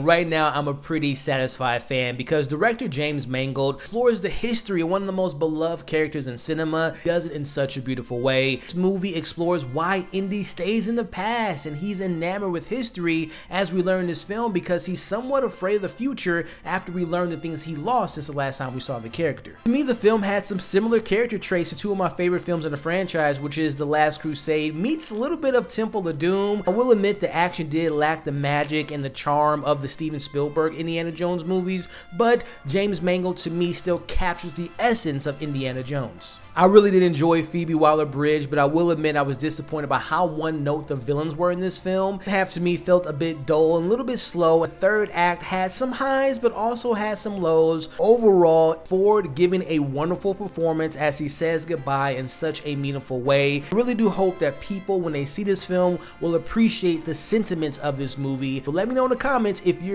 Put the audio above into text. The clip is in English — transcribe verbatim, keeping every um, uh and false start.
Right now, I'm a pretty satisfied fan because director James Mangold explores the history of one of the most beloved characters in cinema. He does it in such a beautiful way. This movie explores why Indy stays in the past, and he's enamored with history as we learn this film because he's somewhat afraid of the future after we learn the things he lost since the last time we saw the character. To me, the film had some similar character traits to two of my favorite films in the franchise, which is The Last Crusade meets a little bit of Temple of Doom. I will admit the action did lack the magic and the charm of the Steven Spielberg Indiana Jones movies, but James Mangold to me still captures the essence of Indiana Jones. I really did enjoy Phoebe Wilder Bridge, but I will admit I was disappointed by how one note the villains were in this film. Half to me felt a bit dull and a little bit slow. The third act had some highs but also had some lows. Overall, Ford giving a wonderful performance as he says goodbye in such a meaningful way. I really do hope that people when they see this film will appreciate the sentiments of this movie. But let me know in the comments if you're